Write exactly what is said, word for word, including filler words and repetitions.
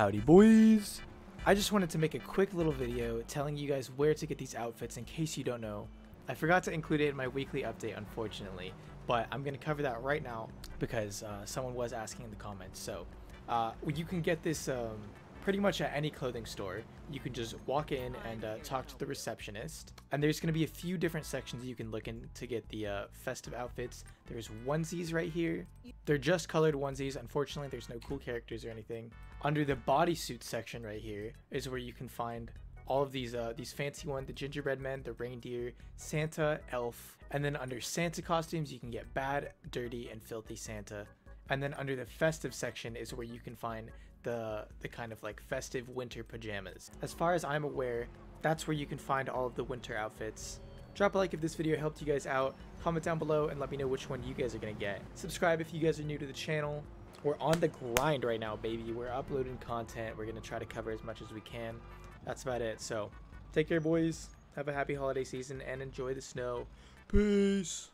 Howdy boys! I just wanted to make a quick little video telling you guys where to get these outfits in case you don't know. I forgot to include it in my weekly update, unfortunately, but I'm going to cover that right now because uh, someone was asking in the comments. So uh, you can get this um, pretty much at any clothing store. You can just walk in and uh, talk to the receptionist, and there's going to be a few different sections you can look in to get the uh, festive outfits. There's onesies right here. They're just colored onesies. Unfortunately, there's no cool characters or anything. Under the bodysuit section right here is where you can find all of these uh, these fancy ones, the gingerbread men, the reindeer, Santa, elf. And then under Santa costumes, you can get bad, dirty, and filthy Santa. And then under the festive section is where you can find the the kind of like festive winter pajamas. As far as I'm aware, that's where you can find all of the winter outfits. Drop a like if this video helped you guys out, comment down below and let me know which one you guys are gonna get. Subscribe if you guys are new to the channel. We're on the grind right now, baby. We're uploading content. We're gonna try to cover as much as we can. That's about it. So take care, boys. Have a happy holiday season and enjoy the snow. Peace.